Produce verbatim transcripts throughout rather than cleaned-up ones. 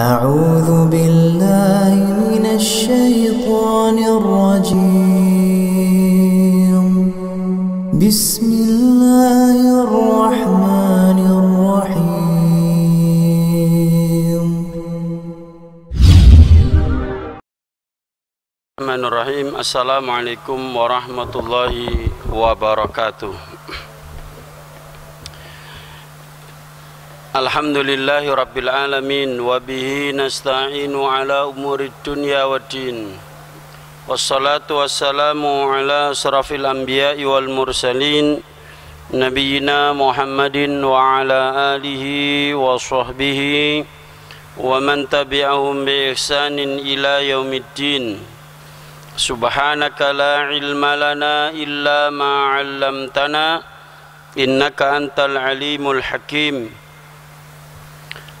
A'udzu billahi minasy syaithanir rajim. Bismillahirrahmanirrahim. Bismillahirrahmanirrahim. Assalamualaikum warahmatullahi wabarakatuh. Alhamdulillahi Rabbil Alamin. Wabihi nasta'inu ala umuri dunya wa din. Wassalatu wassalamu ala asrafil anbiya'i wal mursalin, Nabiyyina Muhammadin wa ala alihi wa sahbihi wa man tabi'ahum bi ihsanin ila yaumiddin. Subhanaka la ilma lana illa ma 'allamtana, innaka antal alimul hakim.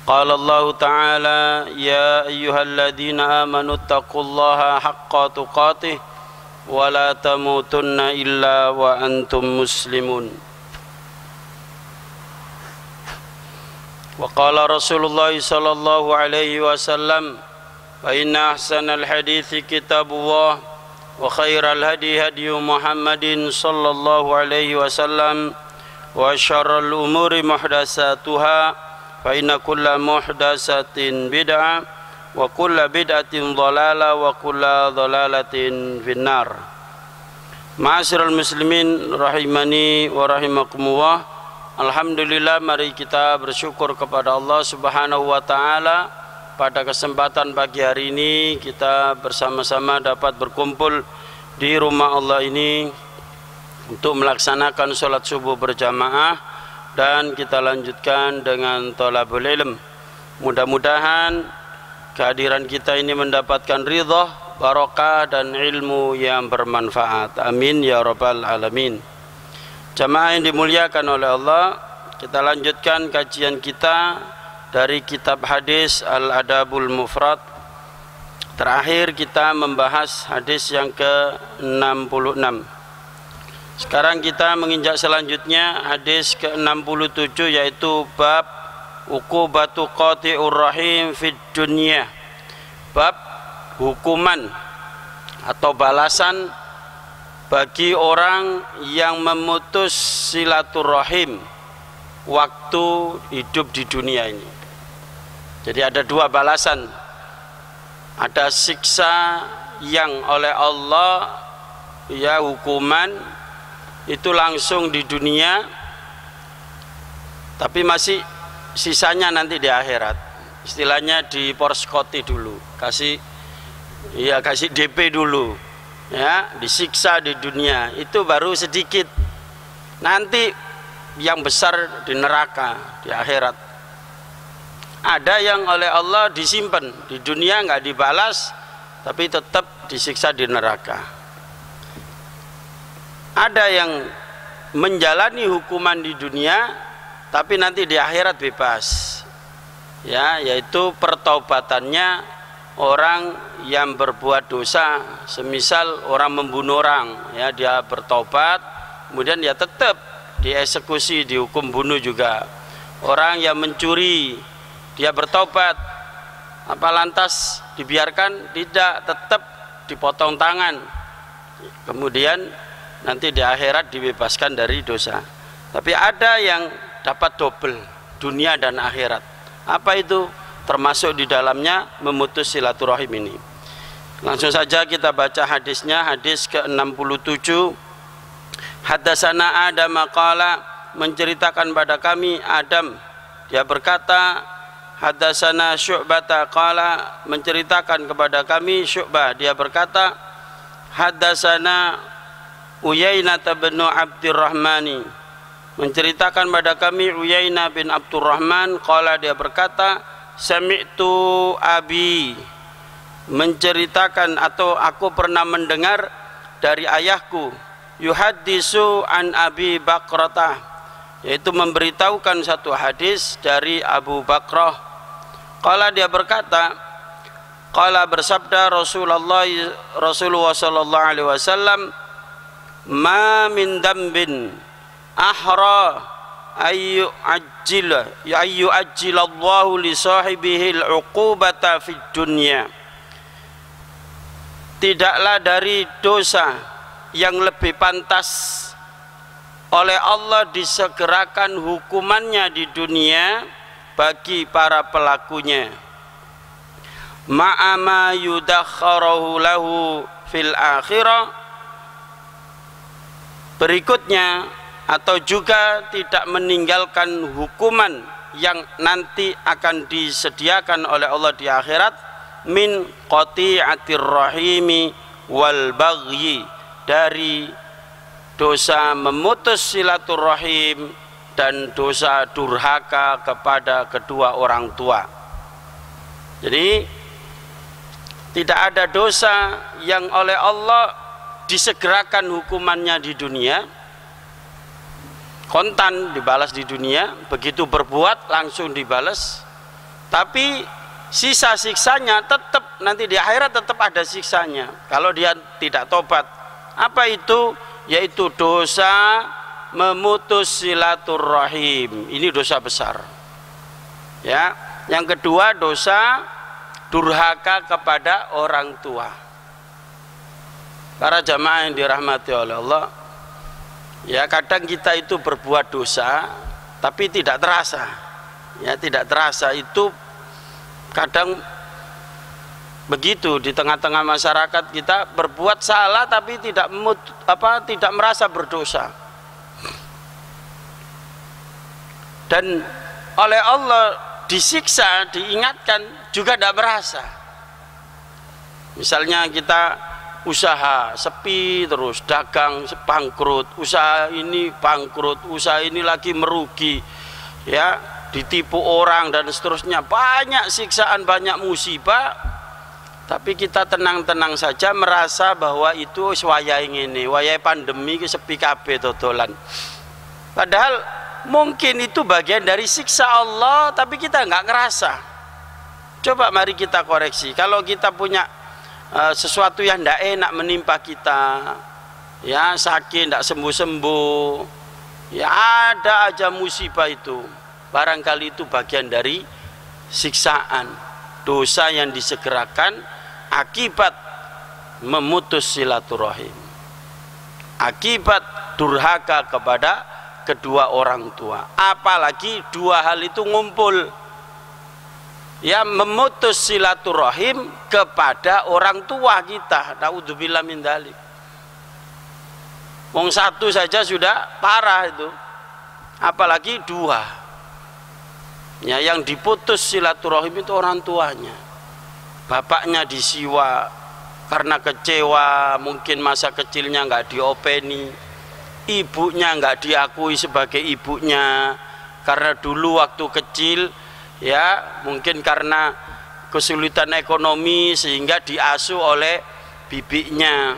Qala Allahu ta'ala, ya ayyuhalladzina amanu taqullaha haqqa tuqatih wa la tamutunna illa wa antum muslimun. Wa qala Rasulullah sallallahu alaihi wasallam, wa inna ahsanal hadithi kitabullah wa khairal hadi hadiyu Muhammadin sallallahu alaihi wasallam wa syarrul umuri muhdatsatuha fa inna kulla muhdatsatin bid'ah wa kulla bid'atin dhalalah wa kulla dhalalatin finnar. Ma'asyiral muslimin rahimani wa rahimakumullah. Alhamdulillah, mari kita bersyukur kepada Allah Subhanahu wa taala. Pada kesempatan pagi hari ini kita bersama-sama dapat berkumpul di rumah Allah ini untuk melaksanakan salat subuh berjamaah, dan kita lanjutkan dengan thalabul ilm. Mudah-mudahan kehadiran kita ini mendapatkan ridha, barokah dan ilmu yang bermanfaat. Amin ya rabbal alamin. Jamaah yang dimuliakan oleh Allah, kita lanjutkan kajian kita dari kitab hadis Al-Adabul Mufrad. Terakhir kita membahas hadis yang ke enam puluh enam. Sekarang kita menginjak selanjutnya hadis ke enam puluh tujuh, yaitu bab uqubatu qati'ur rahim fid dunya. Bab hukuman atau balasan bagi orang yang memutus silaturahim waktu hidup di dunia ini. Jadi ada dua balasan. Ada siksa yang oleh Allah, ya, hukuman itu langsung di dunia, tapi masih sisanya nanti di akhirat. Istilahnya di porskoti dulu, kasih ya kasih D P dulu, ya, disiksa di dunia itu baru sedikit. Nanti yang besar di neraka, di akhirat. Ada yang oleh Allah disimpan di dunia, nggak dibalas, tapi tetap disiksa di neraka. Ada yang menjalani hukuman di dunia tapi nanti di akhirat bebas, ya, yaitu pertaubatannya orang yang berbuat dosa. Semisal orang membunuh orang, ya, dia bertaubat, kemudian dia tetap dieksekusi, dihukum bunuh juga. Orang yang mencuri, dia bertaubat, apa lantas dibiarkan? Tidak, tetap dipotong tangan, kemudian nanti di akhirat dibebaskan dari dosa. Tapi ada yang dapat double, dunia dan akhirat. Apa itu? Termasuk di dalamnya memutus silaturahim ini. Langsung saja kita baca hadisnya, hadis ke enam puluh tujuh. Hadasana Adam qala, menceritakan pada kami Adam, dia berkata. Hadasana Syu'bata qala, menceritakan kepada kami Syu'bah, dia berkata. Hadasana Uyayna bin Abdurrahman, menceritakan pada kami Uyayna bin Abdurrahman qala, dia berkata. Sami'tu abi, menceritakan atau aku pernah mendengar dari ayahku. Yuhaddisu an Abi Bakrah, yaitu memberitahukan satu hadis dari Abu Bakrah. Qala, dia berkata. Qala, bersabda Rasulullah Rasulullah sallallahu alaihi wasallam, ma min dambin ahra ayyu ajila ya ayyu ajilallahu li sahibihil uqubata fid dunya. Tidaklah dari dosa yang lebih pantas oleh Allah disegerakan hukumannya di dunia bagi para pelakunya. Ma'ama yudakhkharuhu lahu fil akhirah. Berikutnya atau juga tidak meninggalkan hukuman yang nanti akan disediakan oleh Allah di akhirat, min qati'atir rahimi wal baghi, dari dosa memutus silaturahim dan dosa durhaka kepada kedua orang tua. Jadi tidak ada dosa yang oleh Allah disegerakan hukumannya di dunia, kontan dibalas di dunia, begitu berbuat langsung dibalas, tapi sisa siksanya tetap nanti di akhirat, tetap ada siksanya kalau dia tidak tobat. Apa itu? Yaitu dosa memutus silaturahim, ini dosa besar ya. Yang kedua dosa durhaka kepada orang tua. Para jamaah yang dirahmati oleh Allah, ya kadang kita itu berbuat dosa tapi tidak terasa, ya tidak terasa itu kadang begitu di tengah-tengah masyarakat kita berbuat salah tapi tidak memut, apa tidak merasa berdosa. Dan oleh Allah disiksa, diingatkan juga tidak merasa. Misalnya kita usaha sepi terus, dagang bangkrut, usaha ini bangkrut, usaha ini lagi merugi ya, ditipu orang dan seterusnya, banyak siksaan, banyak musibah, tapi kita tenang-tenang saja merasa bahwa itu wayah ngene, wayah pandemi sepi kabeh dodolan. Padahal mungkin itu bagian dari siksa Allah tapi kita nggak ngerasa. Coba mari kita koreksi, kalau kita punya sesuatu yang tidak enak menimpa kita ya, sakit tidak sembuh-sembuh ya, ada aja musibah, itu barangkali itu bagian dari siksaan dosa yang disegerakan akibat memutus silaturahim, akibat durhaka kepada kedua orang tua. Apalagi dua hal itu ngumpul ya, memutus silaturahim kepada orang tua kita, naudzubillah min dzalik. Wong satu saja sudah parah itu, apalagi dua ya, yang diputus silaturahim itu orang tuanya. Bapaknya disiwa karena kecewa, mungkin masa kecilnya nggak diopeni, ibunya nggak diakui sebagai ibunya karena dulu waktu kecil ya mungkin karena kesulitan ekonomi sehingga diasuh oleh bibinya.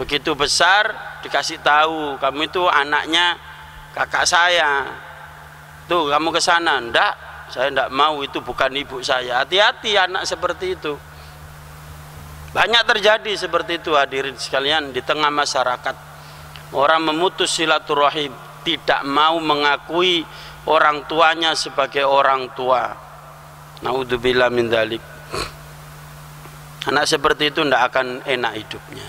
Begitu besar dikasih tahu, kamu itu anaknya kakak saya, tuh kamu ke sana. Ndak, saya ndak mau, itu bukan ibu saya. Hati-hati anak seperti itu, banyak terjadi seperti itu. Hadirin sekalian, di tengah masyarakat orang memutus silaturahim, tidak mau mengakui orang tuanya sebagai orang tua, naudzubillah min dzalik. Anak seperti itu tidak akan enak hidupnya.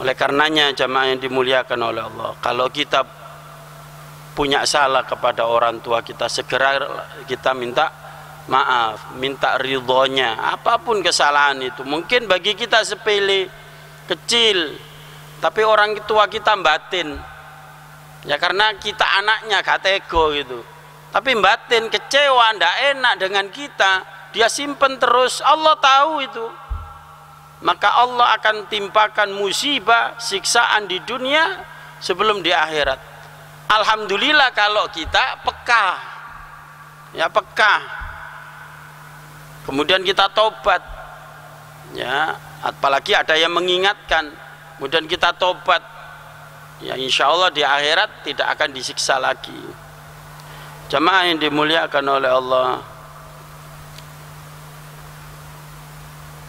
Oleh karenanya jamaah yang dimuliakan oleh Allah, kalau kita punya salah kepada orang tua kita, segera kita minta maaf, minta ridhonya. Apapun kesalahan itu, mungkin bagi kita sepele, kecil, tapi orang tua kita batin ya, karena kita anaknya katego gitu, tapi batin kecewa, ndak enak dengan kita, dia simpen terus. Allah tahu itu, maka Allah akan timpakan musibah, siksaan di dunia sebelum di akhirat. Alhamdulillah kalau kita peka ya, peka kemudian kita tobat ya, apalagi ada yang mengingatkan kemudian kita tobat ya, insya Allah di akhirat tidak akan disiksa lagi. Jamaah yang dimuliakan oleh Allah,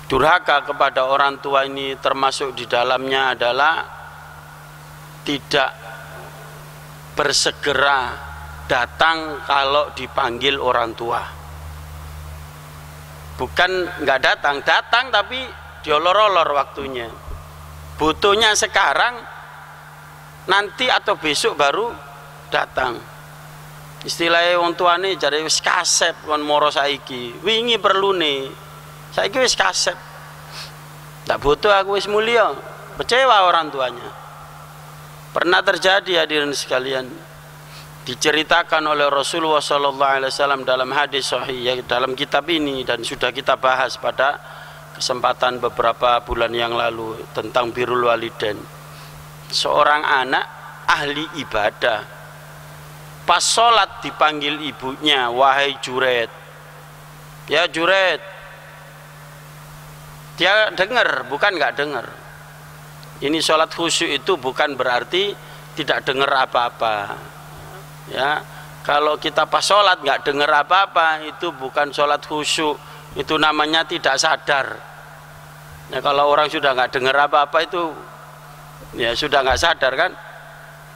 durhaka kepada orang tua ini termasuk di dalamnya adalah tidak bersegera datang kalau dipanggil orang tua. Bukan nggak datang, datang tapi diolor-olor waktunya. Butuhnya sekarang, nanti atau besok baru datang. Istilahnya wong tuane jare wis kasep kon moro saiki, wingi perlune. Saiki wis kasep. Tak butuh aku wis mulia. Kecewa orang tuanya. Pernah terjadi hadirin sekalian. Diceritakan oleh Rasulullah shallallahu alaihi wasallam dalam hadis sahih, ya, dalam kitab ini, dan sudah kita bahas pada kesempatan beberapa bulan yang lalu tentang birrul walidain. Seorang anak ahli ibadah, pas sholat dipanggil ibunya, wahai Juret, ya Juret. Dia dengar, bukan nggak dengar. Ini sholat khusyuk itu bukan berarti tidak dengar apa-apa. Ya, kalau kita pas sholat nggak dengar apa-apa, itu bukan sholat khusyuk, itu namanya tidak sadar. Ya, kalau orang sudah nggak dengar apa-apa itu, ya sudah nggak sadar kan.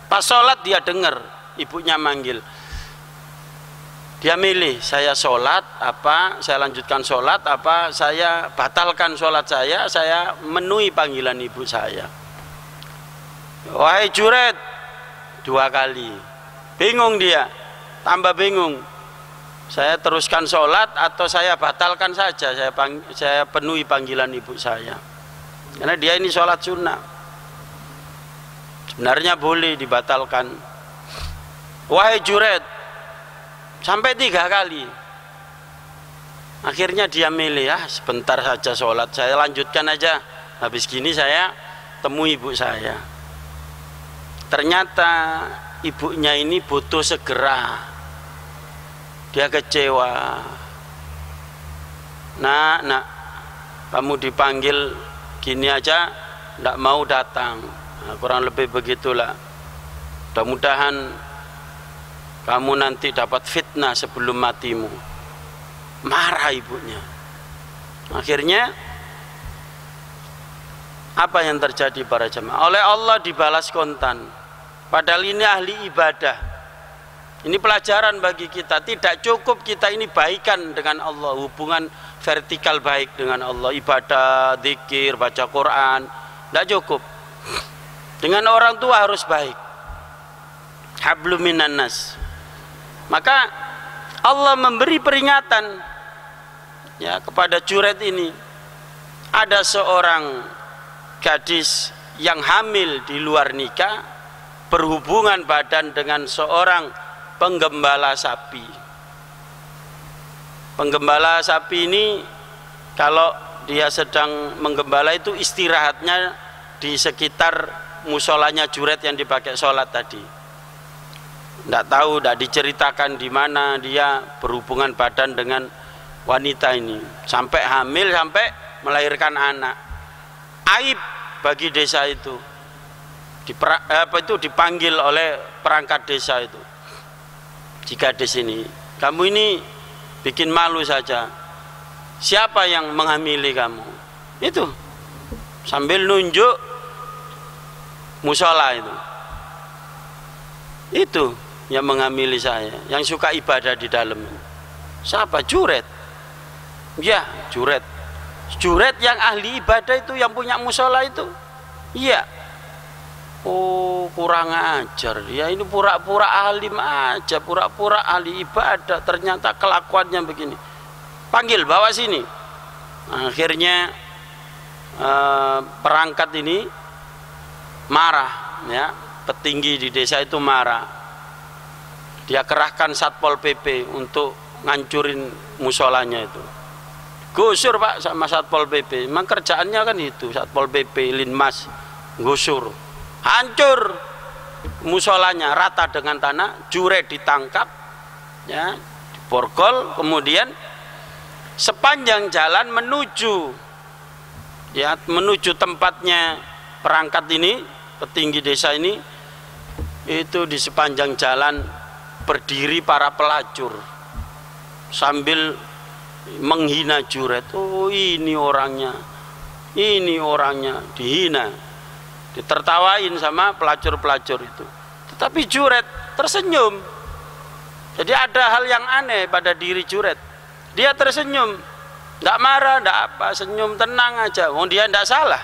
Pas sholat dia dengar ibunya manggil, dia milih, saya sholat apa, saya lanjutkan sholat apa, saya batalkan sholat saya, saya menuhi panggilan ibu saya. Wahai Juret, dua kali. Bingung dia, tambah bingung. Saya teruskan sholat atau saya batalkan saja, saya, pang, saya penuhi panggilan ibu saya. Karena dia ini sholat sunnah. Sebenarnya boleh dibatalkan. Wahai Juret, sampai tiga kali. Akhirnya dia milih, ah, sebentar saja sholat, saya lanjutkan aja. Habis gini saya temui ibu saya. Ternyata ibunya ini butuh segera. Dia kecewa. Nak, nak, kamu dipanggil gini aja tidak mau datang. Nah, kurang lebih begitulah. Mudah-mudahan kamu nanti dapat fitnah sebelum matimu. Marah ibunya. Akhirnya apa yang terjadi para jemaah? Oleh Allah dibalas kontan. Padahal ini ahli ibadah. Ini pelajaran bagi kita. Tidak cukup kita ini baikan dengan Allah, hubungan vertikal baik dengan Allah, ibadah, zikir, baca Quran, tidak cukup. Dengan orang tua harus baik. Hablum minan nas. Maka Allah memberi peringatan, ya, kepada Juret ini. Ada seorang gadis yang hamil di luar nikah, berhubungan badan dengan seorang penggembala sapi. Penggembala sapi ini kalau dia sedang menggembala itu istirahatnya di sekitar musolanya Juret yang dipakai sholat tadi. Tidak tahu, tidak diceritakan di mana dia berhubungan badan dengan wanita ini sampai hamil, sampai melahirkan anak. Aib bagi desa itu. Dipera, apa itu dipanggil oleh perangkat desa itu, jika di sini kamu ini bikin malu saja, siapa yang menghamili kamu itu, sambil nunjuk musola itu, itu yang menghamili saya, yang suka ibadah di dalam. Siapa? Juret. Ya Juret, Juret yang ahli ibadah itu, yang punya musola itu. Iya. Oh, kurang ajar ya, ini pura-pura alim aja, pura-pura ahli ibadah, ternyata kelakuannya begini. Panggil, bawa sini. Akhirnya eh, perangkat ini marah, ya, petinggi di desa itu marah. Dia kerahkan satpol P P untuk ngancurin musolanya itu. Gusur Pak sama satpol P P, memang kerjaannya kan itu, satpol P P, linmas, gusur. Hancur musolanya rata dengan tanah. Juret ditangkap, ya, diborgol, kemudian sepanjang jalan menuju, ya, menuju tempatnya perangkat ini, petinggi desa ini, itu di sepanjang jalan berdiri para pelacur sambil menghina Juret. Oh, ini orangnya, ini orangnya, dihina, ditertawain sama pelacur-pelacur itu. Tetapi Juret tersenyum. Jadi ada hal yang aneh pada diri Juret. Dia tersenyum, tidak marah, tidak apa, senyum tenang aja. Wong dia tidak salah.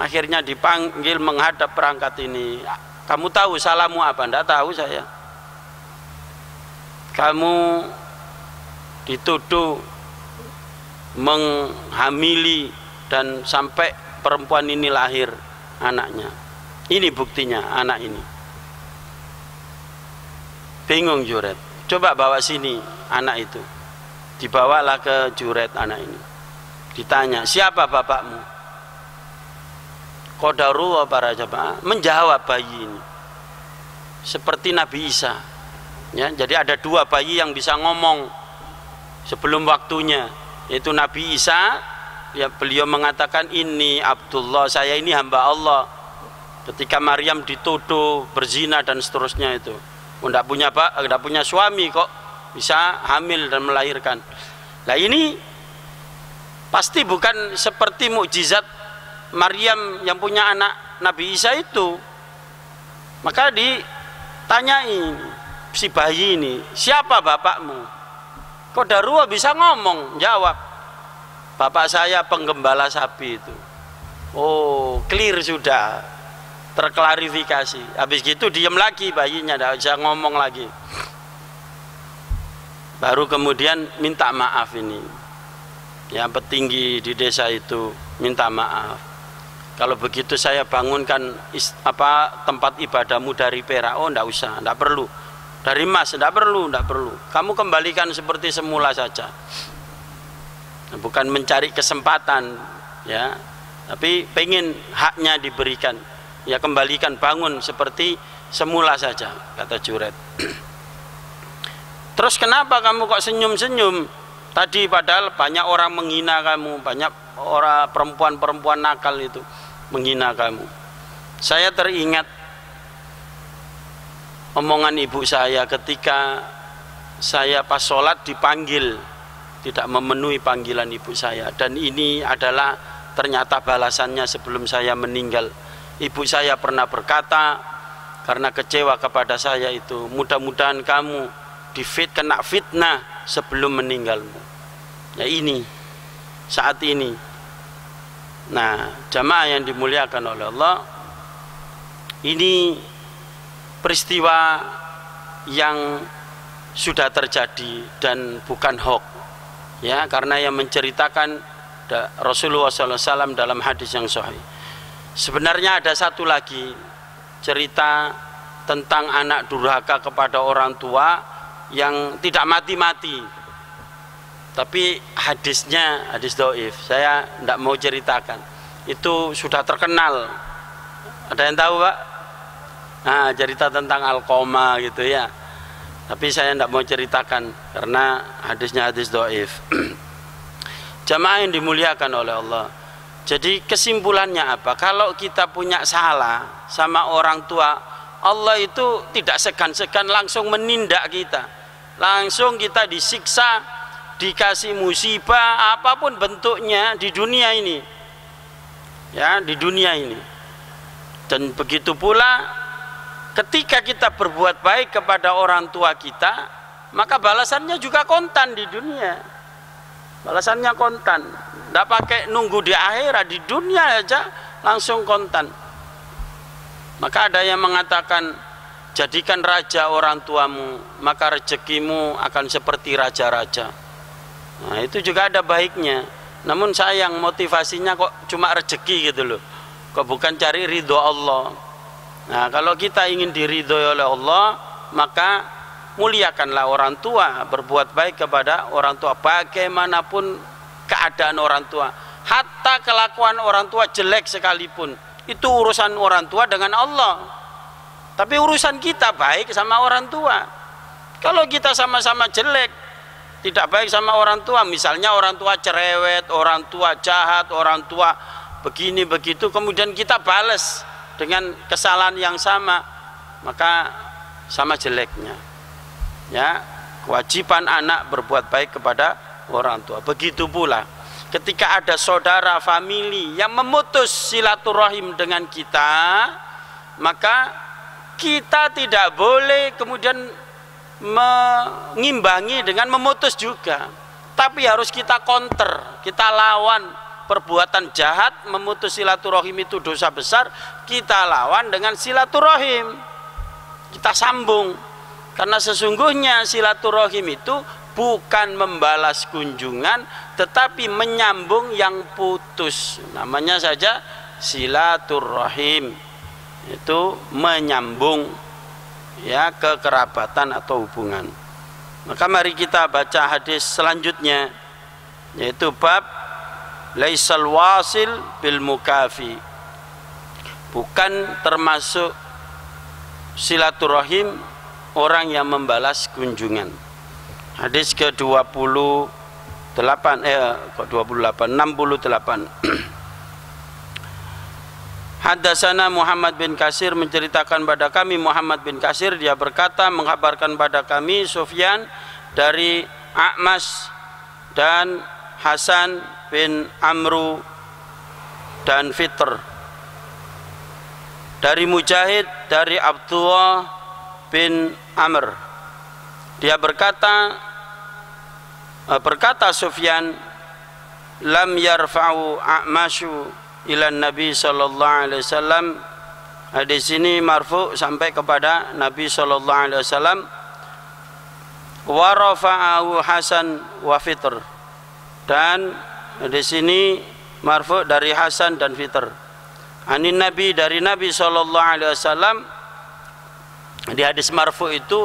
Akhirnya dipanggil menghadap perangkat ini. Kamu tahu salahmu apa? Tidak tahu saya. Kamu dituduh menghamili dan sampai perempuan ini lahir anaknya. Ini buktinya anak ini. Bingung Juret, coba bawa sini anak itu. Dibawalah ke Juret anak ini. Ditanya, siapa bapakmu? Qadarullah para jamaah, menjawab bayi ini. Seperti Nabi Isa. Ya, jadi ada dua bayi yang bisa ngomong sebelum waktunya. Yaitu Nabi Isa, ya, beliau mengatakan ini Abdullah, saya ini hamba Allah. Ketika Maryam dituduh berzina dan seterusnya itu. Tidak punya pak, tidak punya suami kok bisa hamil dan melahirkan. Nah ini pasti bukan seperti mukjizat Maryam yang punya anak Nabi Isa itu. Maka ditanyain si bayi ini, siapa bapakmu? Qadarullah bisa ngomong, jawab, bapak saya penggembala sapi itu. Oh, clear sudah. Terklarifikasi. Habis gitu diem lagi bayinya, tidak bisa ngomong lagi. Baru kemudian minta maaf ini, yang petinggi di desa itu minta maaf. Kalau begitu saya bangunkan is, apa tempat ibadahmu dari perak. Oh, tidak usah, tidak perlu. Dari emas, tidak perlu, tidak perlu. Kamu kembalikan seperti semula saja. Bukan mencari kesempatan, ya, tapi pengen haknya diberikan. Ya kembalikan, bangun seperti semula saja, kata Juret. Terus kenapa kamu kok senyum-senyum tadi, padahal banyak orang menghina kamu, banyak orang perempuan-perempuan nakal itu menghina kamu. Saya teringat omongan ibu saya ketika saya pas sholat dipanggil, tidak memenuhi panggilan ibu saya. Dan ini adalah ternyata balasannya sebelum saya meninggal. Ibu saya pernah berkata karena kecewa kepada saya itu, mudah-mudahan kamu difit kena fitnah sebelum meninggalmu. Ya ini saat ini. Nah, jamaah yang dimuliakan oleh Allah, ini peristiwa yang sudah terjadi dan bukan hoax. Ya, karena yang menceritakan Rasulullah shallallahu alaihi wasallam dalam hadis yang sahih. Sebenarnya ada satu lagi cerita tentang anak durhaka kepada orang tua yang tidak mati-mati, tapi hadisnya hadis dhaif, saya tidak mau ceritakan. Itu sudah terkenal, ada yang tahu Pak? Nah, cerita tentang Alqamah gitu ya, tapi saya tidak mau ceritakan karena hadisnya hadis dhaif. Jamaah yang dimuliakan oleh Allah, jadi kesimpulannya apa? Kalau kita punya salah sama orang tua, Allah itu tidak segan-segan langsung menindak kita. Langsung kita disiksa, dikasih musibah apapun bentuknya di dunia ini. Ya, di dunia ini. Dan begitu pula ketika kita berbuat baik kepada orang tua kita, maka balasannya juga kontan di dunia. Balasannya kontan. Tidak pakai nunggu di akhirat, di dunia aja langsung kontan. Maka ada yang mengatakan, jadikan raja orang tuamu, maka rezekimu akan seperti raja-raja. Nah, itu juga ada baiknya. Namun sayang motivasinya kok cuma rezeki gitu loh. Kok bukan cari ridho Allah. Nah, kalau kita ingin diridhoi oleh Allah, maka muliakanlah orang tua, berbuat baik kepada orang tua bagaimanapun keadaan orang tua, hatta kelakuan orang tua jelek sekalipun, itu urusan orang tua dengan Allah. Tapi urusan kita baik sama orang tua. Kalau kita sama-sama jelek, tidak baik sama orang tua, misalnya orang tua cerewet, orang tua jahat, orang tua begini begitu, kemudian kita balas dengan kesalahan yang sama, maka sama jeleknya. Ya, kewajiban anak berbuat baik kepada orang tua. Begitu pula ketika ada saudara famili yang memutus silaturahim dengan kita, maka kita tidak boleh kemudian mengimbangi dengan memutus juga, tapi harus kita counter, kita lawan. Perbuatan jahat memutus silaturahim itu dosa besar, kita lawan dengan silaturahim, kita sambung, karena sesungguhnya silaturahim itu bukan membalas kunjungan tetapi menyambung yang putus. Namanya saja silaturahim, itu menyambung ya kekerabatan atau hubungan. Maka mari kita baca hadis selanjutnya, yaitu bab laisal wasil bil mukafi, bukan termasuk silaturahim orang yang membalas kunjungan. Hadis ke dua puluh delapan eh dua puluh delapan enam puluh delapan. Hadasana Muhammad bin Kasir, menceritakan pada kami Muhammad bin Kasir, dia berkata, menghabarkan pada kami Sufyan dari A'mas dan Hasan bin Amru dan Fitr, dari Mujahid dari Abdullah bin Amr, dia berkata berkata Sufyan, lam yarfa'u A'mashu ilan Nabi sallallahu alaihi wasallam. Hadis ini marfu sampai kepada Nabi sallallahu alaihi wasallam. Wa rafa'ahu Hasan wa Fitr, dan di sini marfu dari Hasan dan Fitr. Anin Nabi, dari Nabi sallallahu alaihi wasallam. Di hadis marfu itu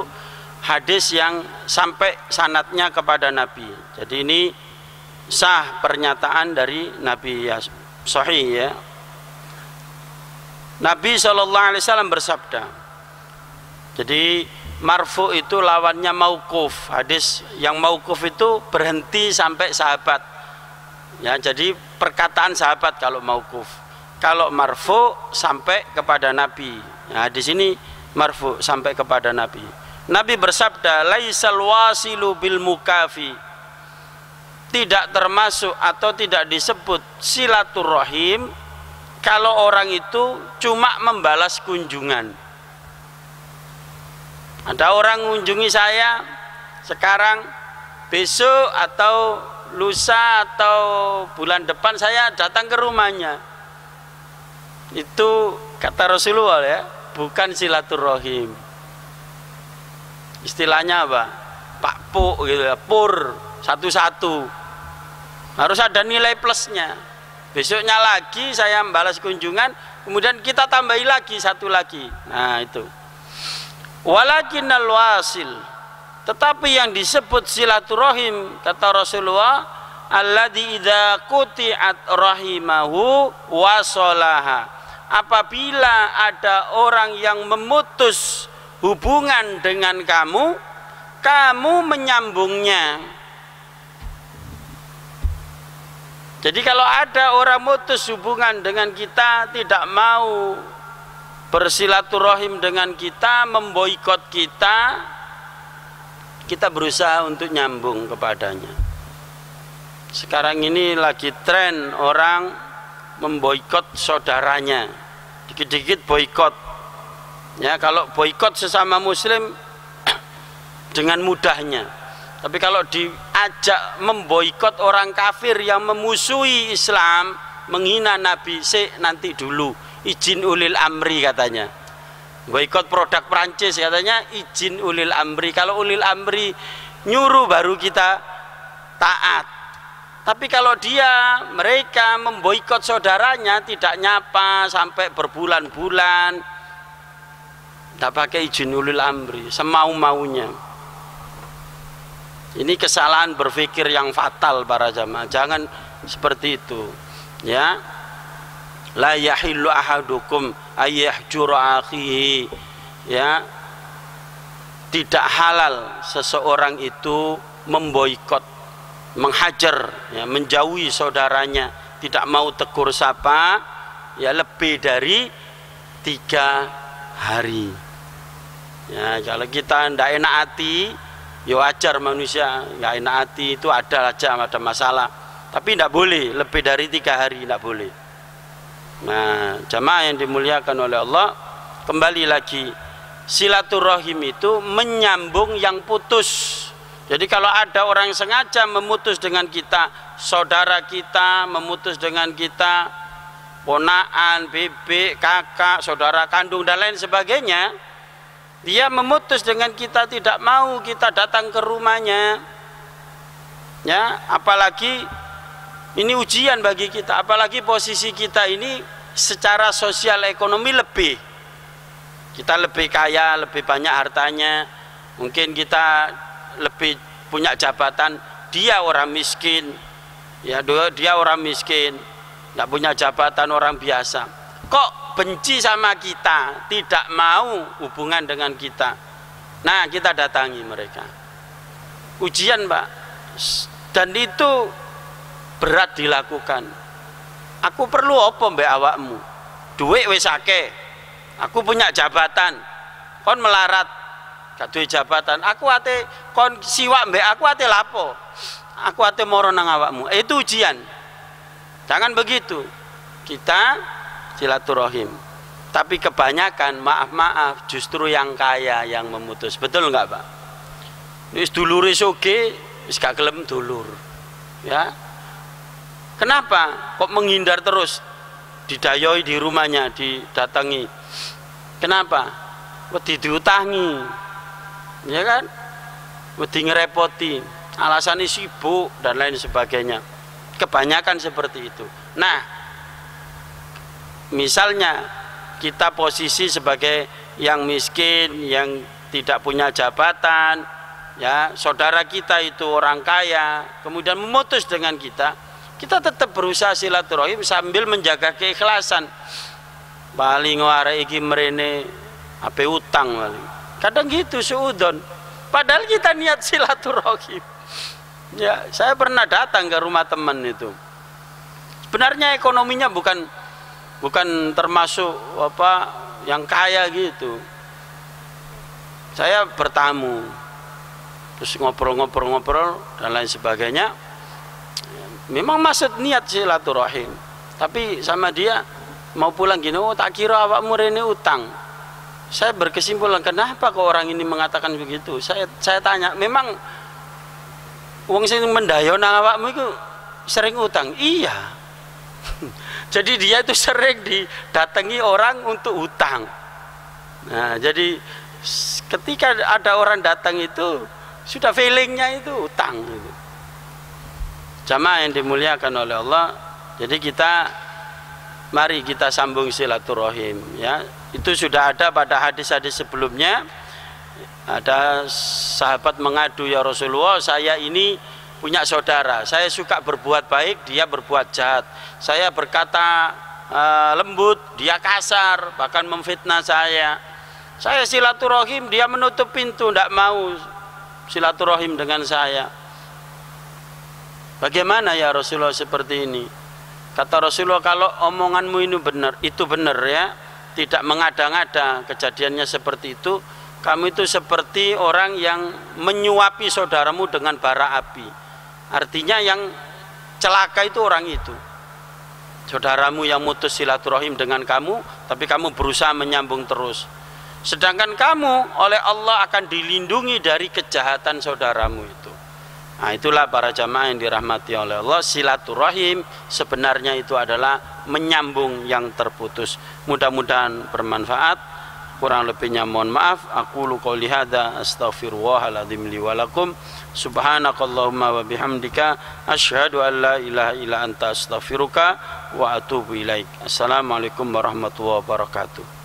hadis yang sampai sanatnya kepada Nabi. Jadi ini sah pernyataan dari Nabi, ya sahih ya. Nabi sallallahu alaihi wasallam bersabda. Jadi marfu itu lawannya mauquf. Hadis yang mauquf itu berhenti sampai sahabat. Ya, jadi perkataan sahabat kalau mauquf. Kalau marfu sampai kepada Nabi. Nah, di sini marfu sampai kepada Nabi. Nabi bersabda, "Laisal wasilu bil mukafi." Tidak termasuk atau tidak disebut silaturahim kalau orang itu cuma membalas kunjungan. Ada orang mengunjungi saya sekarang, besok atau lusa atau bulan depan saya datang ke rumahnya, itu kata Rasulullah ya, bukan silaturahim. Istilahnya apa, Pak Puk gitu ya, pur satu-satu, harus ada nilai plusnya. Besoknya lagi saya membalas kunjungan, kemudian kita tambahi lagi satu lagi. Nah itu walakinnal wasil, tetapi yang disebut silaturahim kata Rasulullah, alladzi idza quti'at rahimahu wasalaha, apabila ada orang yang memutus hubungan dengan kamu, kamu menyambungnya. Jadi kalau ada orang mutus hubungan dengan kita, tidak mau bersilaturahim dengan kita, memboikot kita, kita berusaha untuk nyambung kepadanya. Sekarang ini lagi tren orang memboikot saudaranya, dikit-dikit boikot. Ya, kalau boikot sesama muslim dengan mudahnya. Tapi kalau diajak memboikot orang kafir yang memusuhi Islam, menghina Nabi, "Se, nanti dulu, izin ulil amri," katanya. Boikot produk Perancis katanya izin ulil amri. Kalau ulil amri nyuruh baru kita taat. Tapi kalau dia, mereka memboikot saudaranya, tidak nyapa sampai berbulan-bulan, tidak pakai izin ulil amri, semau-maunya. Ini kesalahan berpikir yang fatal para jamaah. Jangan seperti itu ya. La yahillu ahadukum ayyahjura akhihi, ya tidak halal seseorang itu memboikot, menghajar ya, menjauhi saudaranya, tidak mau tegur sapa ya lebih dari tiga hari. Ya kalau kita tidak enak hati ya wajar, manusia nggak enak hati itu ada aja, ada masalah, tapi tidak boleh lebih dari tiga hari, tidak boleh. Nah, jamaah yang dimuliakan oleh Allah, kembali lagi silaturahim itu menyambung yang putus. Jadi kalau ada orang yang sengaja memutus dengan kita, saudara kita memutus dengan kita, ponaan, bebek, kakak, saudara kandung dan lain sebagainya, dia memutus dengan kita, tidak mau kita datang ke rumahnya, ya, apalagi ini ujian bagi kita, apalagi posisi kita ini secara sosial ekonomi lebih, kita lebih kaya, lebih banyak hartanya, mungkin kita lebih punya jabatan, dia orang miskin, ya, dia orang miskin, tidak punya jabatan, orang biasa, kok benci sama kita, tidak mau hubungan dengan kita. Nah, kita datangi mereka. Ujian, Pak. Dan itu berat dilakukan. Aku perlu apa mbek awakmu? Duit wis akeh. Aku punya jabatan. Kon melarat gak duwe jabatan. Aku ate kon siwak mbek aku ate lapo? Aku ate moro nang awakmu. Eh, itu ujian. Jangan begitu. Kita silaturahim, tapi kebanyakan maaf-maaf justru yang kaya yang memutus, betul nggak Pak? Wis dulure soge wis gak gelem dulur, ya. Kenapa kok menghindar terus? Didayoi di rumahnya, didatangi. Kenapa? Wedi diutangi, ya kan? Wedi ngerepoti, alasannya sibuk dan lain sebagainya. Kebanyakan seperti itu. Nah, misalnya kita posisi sebagai yang miskin, yang tidak punya jabatan, ya, saudara kita itu orang kaya, kemudian memutus dengan kita, kita tetap berusaha silaturahim sambil menjaga keikhlasan. Paling ngare iki mrene ape utang paling. Kadang gitu suudon. Padahal kita niat silaturahim. Ya, saya pernah datang ke rumah teman itu. Sebenarnya ekonominya bukan bukan termasuk apa yang kaya gitu. Saya bertamu, terus ngobrol-ngobrol-ngobrol dan lain sebagainya. Memang maksud niat silaturahim, tapi sama dia mau pulang gini, oh tak kira awakmu rene utang. Saya berkesimpulan, kenapa kok orang ini mengatakan begitu? Saya saya tanya, memang wong sing mendayo nang awakmu itu sering utang? Iya. Jadi dia itu sering didatangi orang untuk hutang. Nah, jadi ketika ada orang datang itu sudah feelingnya itu hutang. Jamaah yang dimuliakan oleh Allah, jadi kita mari kita sambung silaturahim, ya. Itu sudah ada pada hadis-hadis sebelumnya. Ada sahabat mengadu, ya Rasulullah, saya ini punya saudara, saya suka berbuat baik, dia berbuat jahat, saya berkata e, lembut, dia kasar, bahkan memfitnah saya. Saya silaturahim, dia menutup pintu, tidak mau silaturahim dengan saya. Bagaimana ya Rasulullah seperti ini? Kata Rasulullah, kalau omonganmu ini benar, itu benar, ya, tidak mengada-ngada kejadiannya seperti itu, kamu itu seperti orang yang menyuapi saudaramu dengan bara api. Artinya yang celaka itu orang itu, saudaramu yang mutus silaturahim dengan kamu, tapi kamu berusaha menyambung terus. Sedangkan kamu oleh Allah akan dilindungi dari kejahatan saudaramu itu. Nah, itulah para jamaah yang dirahmati oleh Allah, silaturahim sebenarnya itu adalah menyambung yang terputus. Mudah-mudahan bermanfaat. Kurang lebihnya mohon maaf. Aqulu qouli hadza astaghfirullahal azim li wa lakum. Subhanakallahumma wa bihamdika asyhadu an la ilaha illa anta astaghfiruka wa atubu ilaik. Assalamualaikum warahmatullahi wabarakatuh.